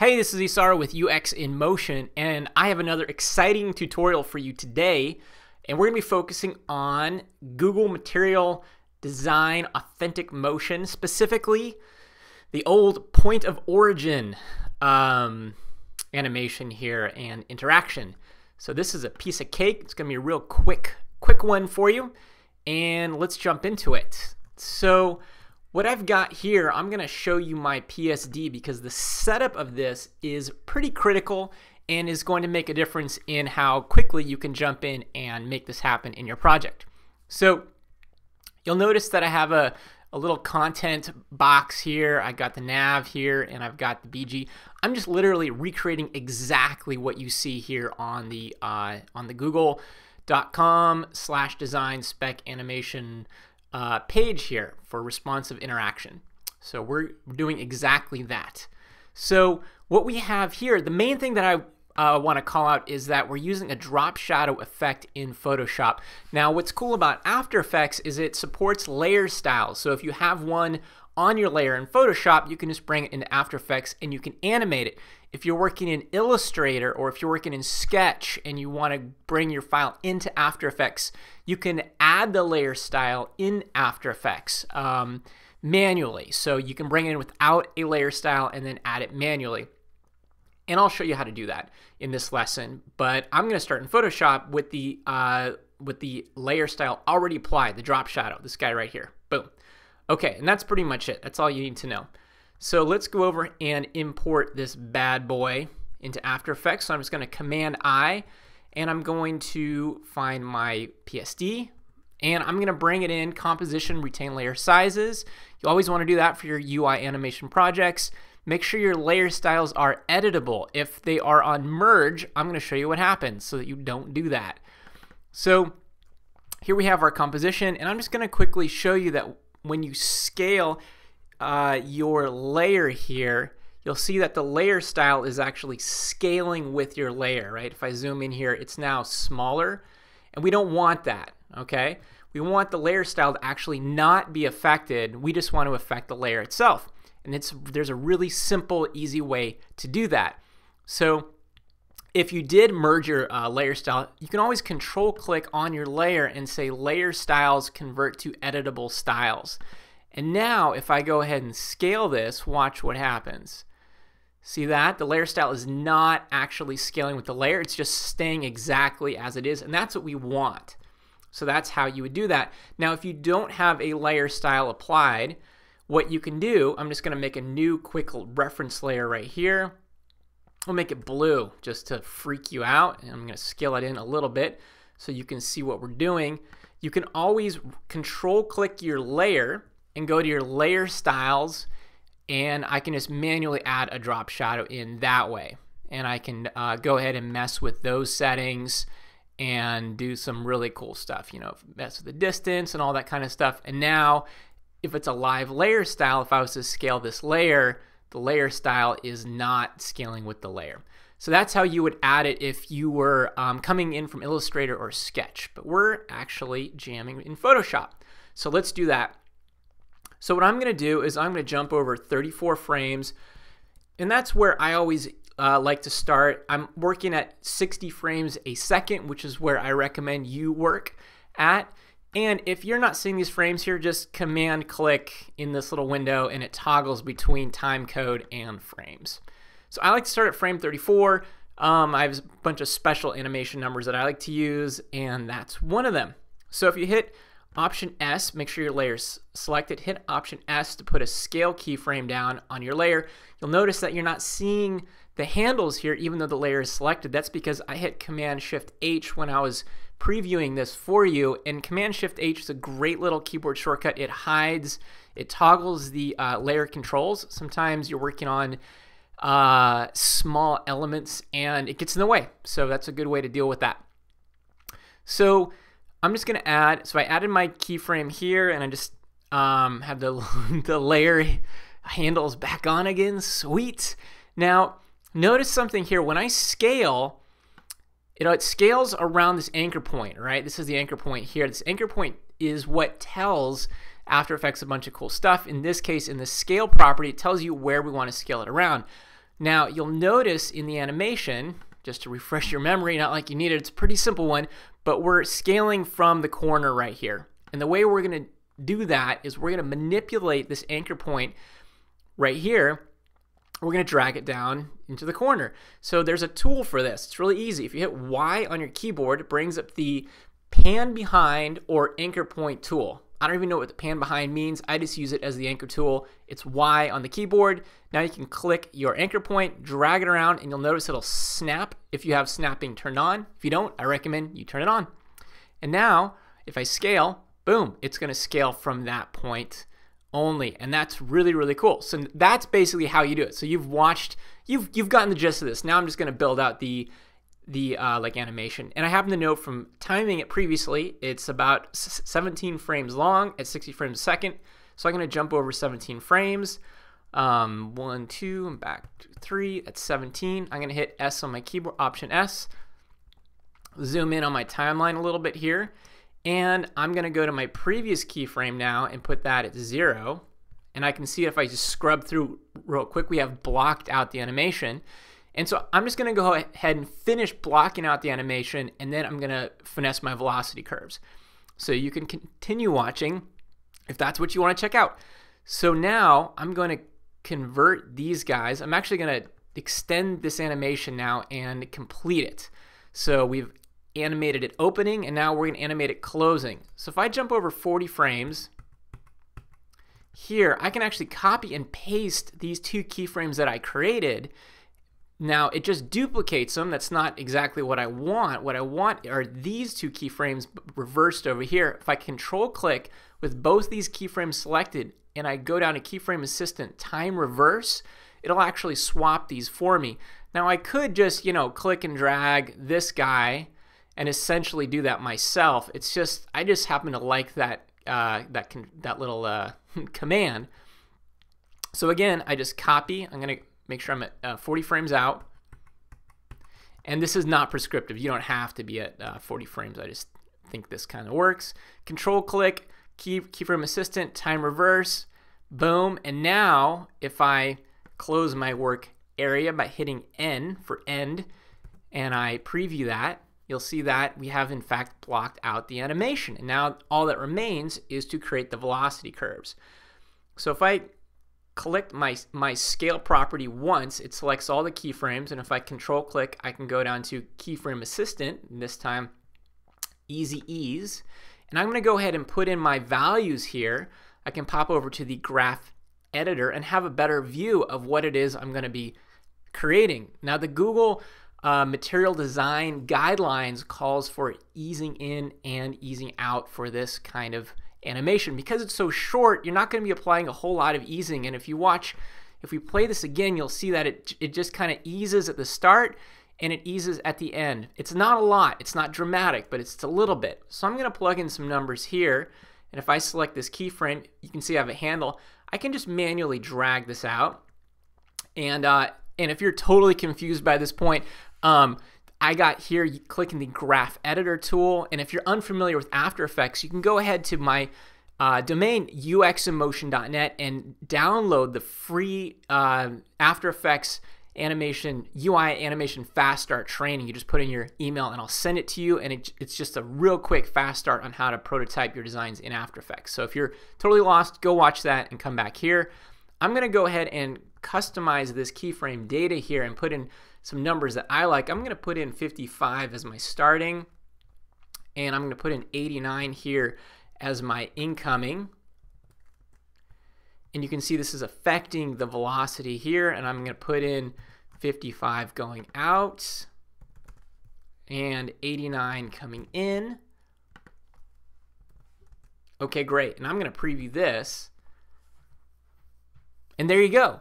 Hey, this is Isara with UX in Motion, and I have another exciting tutorial for you today. And we're going to be focusing on Google Material Design Authentic Motion, specifically the old point of origin animation here and interaction. So this is a piece of cake. It's going to be a real quick one for you, and let's jump into it. So what I've got here, I'm going to show you my PSD because the setup of this is pretty critical and is going to make a difference in how quickly you can jump in and make this happen in your project. So you'll notice that I have a little content box here. I've got the nav here and I've got the BG. I'm just literally recreating exactly what you see here on the google.com/design-spec-animation page here for responsive interaction. So we're doing exactly that. So what we have here, the main thing that I want to call out is that we're using a drop shadow effect in Photoshop. Now what's cool about After Effects is it supports layer styles. So if you have one on your layer in Photoshop, you can just bring it into After Effects and you can animate it. If you're working in Illustrator or if you're working in Sketch and you want to bring your file into After Effects, you can add the layer style in After Effects manually. So you can bring it in without a layer style and then add it manually. And I'll show you how to do that in this lesson, but I'm going to start in Photoshop with the layer style already applied, the drop shadow, this guy right here. Boom. Okay, and that's pretty much it. That's all you need to know. So let's go over and import this bad boy into After Effects. So I'm just going to Command-I, and I'm going to find my PSD, and I'm going to bring it in composition, retain layer sizes. You always want to do that for your UI animation projects. Make sure your layer styles are editable. If they are on merge, I'm going to show you what happens so that you don't do that. So here we have our composition, and I'm just going to quickly show you that when you scale your layer here, you'll see that the layer style is actually scaling with your layer, right? If I zoom in here, it's now smaller, and we don't want that, okay? We want the layer style to actually not be affected. We just want to affect the layer itself, and there's a really simple, easy way to do that. So if you did merge your layer style, you can always Control-click on your layer and say Layer Styles Convert to Editable Styles. And now if I go ahead and scale this, watch what happens. See that? The layer style is not actually scaling with the layer. It's just staying exactly as it is, and that's what we want. So that's how you would do that. Now if you don't have a layer style applied, what you can do, I'm just going to make a new quick reference layer right here. I'll make it blue just to freak you out, and I'm going to scale it in a little bit so you can see what we're doing. You can always Control-click your layer and go to your layer styles, and I can just manually add a drop shadow in that way, and I can go ahead and mess with those settings and do some really cool stuff, you know, mess with the distance and all that kind of stuff. And now if it's a live layer style, if I was to scale this layer, the layer style is not scaling with the layer. So that's how you would add it if you were coming in from Illustrator or Sketch, but we're actually jamming in Photoshop. So let's do that. So what I'm going to do is I'm going to jump over 34 frames, and that's where I always like to start. I'm working at 60 frames a second, which is where I recommend you work at. And if you're not seeing these frames here, just command click in this little window and it toggles between time code and frames. So I like to start at frame 34. I have a bunch of special animation numbers that I like to use, and that's one of them. So if you hit Option S, make sure your layer's selected, hit Option S to put a scale keyframe down on your layer. You'll notice that you're not seeing the handles here even though the layer is selected. That's because I hit Command Shift H when I was previewing this for you, and Command Shift H is a great little keyboard shortcut. It hides, it toggles the layer controls. Sometimes you're working on small elements and it gets in the way, so that's a good way to deal with that. So I'm just gonna add, so I added my keyframe here, and I just have the, the layer handles back on again. Sweet. Now notice something here. When I scale, it scales around this anchor point, right? This is the anchor point here. This anchor point is what tells After Effects a bunch of cool stuff. In this case, in the scale property, it tells you where we want to scale it around. Now you'll notice in the animation, just to refresh your memory, not like you need it, it's a pretty simple one, but we're scaling from the corner right here. And the way we're going to do that is we're going to manipulate this anchor point right here. We're going to drag it down into the corner. So there's a tool for this. It's really easy. If you hit Y on your keyboard, it brings up the pan behind or anchor point tool. I don't even know what the pan behind means. I just use it as the anchor tool. It's Y on the keyboard. Now you can click your anchor point, drag it around, and you'll notice it'll snap if you have snapping turned on. If you don't, I recommend you turn it on. And now if I scale, boom, it's going to scale from that point only. And that's really, really cool. So that's basically how you do it. So you've watched, you've gotten the gist of this. Now I'm just going to build out the animation. And I happen to know from timing it previously, it's about 17 frames long at 60 frames a second. So I'm going to jump over 17 frames. 1, 2, and back to 3. That's 17. I'm going to hit S on my keyboard, Option S. Zoom in on my timeline a little bit here. And I'm going to go to my previous keyframe now and put that at 0. And I can see if I just scrub through real quick, we have blocked out the animation. And so I'm just going to go ahead and finish blocking out the animation, and then I'm going to finesse my velocity curves. So you can continue watching if that's what you want to check out. So now I'm going to convert these guys. I'm actually going to extend this animation now and complete it. So we've animated it opening, and now we're going to animate it closing. So if I jump over 40 frames here, I can actually copy and paste these two keyframes that I created. Now it just duplicates them. That's not exactly what I want. What I want are these two keyframes reversed over here. If I control click with both these keyframes selected and I go down to keyframe assistant time reverse, it'll actually swap these for me. Now I could just, you know, click and drag this guy and essentially do that myself. It's just, I just happen to like that that little command. So again, I just copy. I'm gonna make sure I'm at 40 frames out. And this is not prescriptive. You don't have to be at 40 frames. I just think this kind of works. Control click, keyframe assistant, time reverse, boom. And now if I close my work area by hitting N for end, and I preview that, you'll see that we have in fact blocked out the animation. And now all that remains is to create the velocity curves. So if I click my scale property once, it selects all the keyframes, and if I control click, I can go down to keyframe assistant, and this time easy ease, and I'm gonna go ahead and put in my values here. I can pop over to the graph editor and have a better view of what it is I'm gonna be creating. Now the Google Material Design guidelines calls for easing in and easing out for this kind of animation. Because it's so short, you're not going to be applying a whole lot of easing, and if we play this again, you'll see that it just kind of eases at the start and it eases at the end. It's not a lot, it's not dramatic, but it's a little bit. So I'm going to plug in some numbers here, and if I select this keyframe, you can see I have a handle. I can just manually drag this out, and if you're totally confused by this point, I got here, you click in the graph editor tool, and if you're unfamiliar with After Effects, you can go ahead to my domain uxinmotion.net and download the free After Effects animation, UI animation fast start training. You just put in your email and I'll send it to you, and it's just a real quick fast start on how to prototype your designs in After Effects. So if you're totally lost, go watch that and come back here. I'm gonna go ahead and customize this keyframe data here and put in some numbers that I like. I'm going to put in 55 as my starting, and I'm going to put in 89 here as my incoming. And you can see this is affecting the velocity here, and I'm going to put in 55 going out and 89 coming in. Okay, great. And I'm going to preview this. And there you go.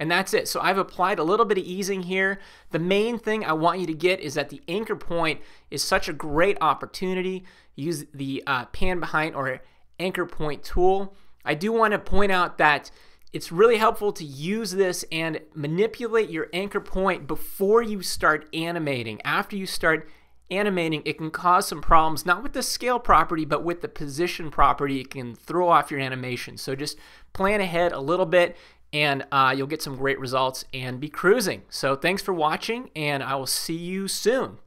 And that's it. So I've applied a little bit of easing here. The main thing I want you to get is that the anchor point is such a great opportunity. Use the pan behind or anchor point tool. I do want to point out that it's really helpful to use this and manipulate your anchor point before you start animating. After you start animating, it can cause some problems, not with the scale property, but with the position property. It can throw off your animation. So just plan ahead a little bit and you'll get some great results and be cruising. So thanks for watching, and I will see you soon.